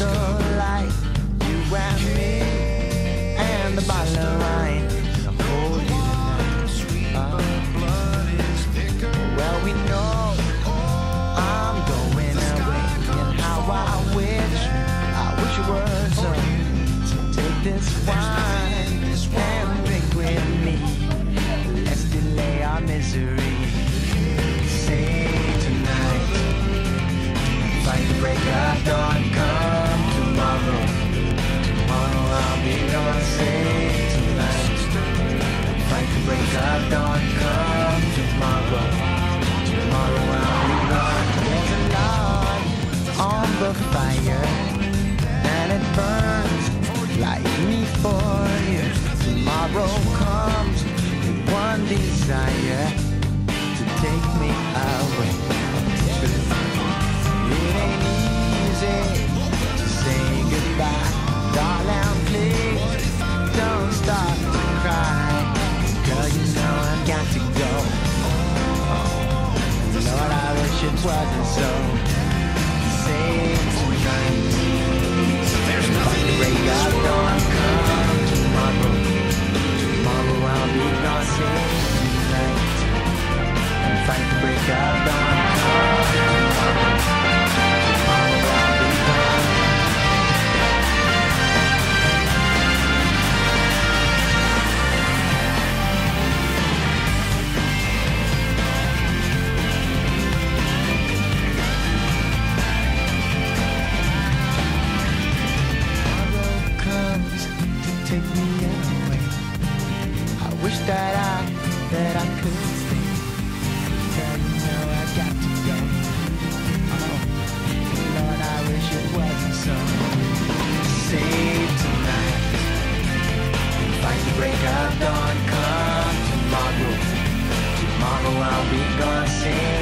crystal light, you and me, and the bottle line. I'm holding on, sweet, but blood is thicker. Well, we know I'm going away, and how I wish you were so. Take this wine and drink with me. Let's delay our misery. Say tonight, fight the break of dawn. Come tomorrow, tomorrow I'll be gone. Say tonight, fight the break of dawn. Come tomorrow, tomorrow I'll be gone. There's a log on the fire, and it burns like me for you. Tomorrow comes with one desire. Take me away. It ain't easy to say goodbye, darling, please don't stop to cry. Girl, you know I've got to go. Lord, I wish it wasn't so. Save tonight, there's nothing to break up. Don't come tomorrow, tomorrow I'll be gone. Save tonight, fight the break of dawn. Tomorrow I'll be gone. Tomorrow comes to take me away. I wish that I could stay. Break of dawn, come tomorrow, tomorrow I'll be gone.